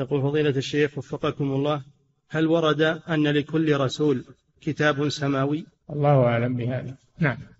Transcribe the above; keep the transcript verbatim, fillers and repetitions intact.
يقول فضيلة الشيخ وفقكم الله، هل ورد أن لكل رسول كتاب سماوي؟ الله أعلم بهذا. نعم.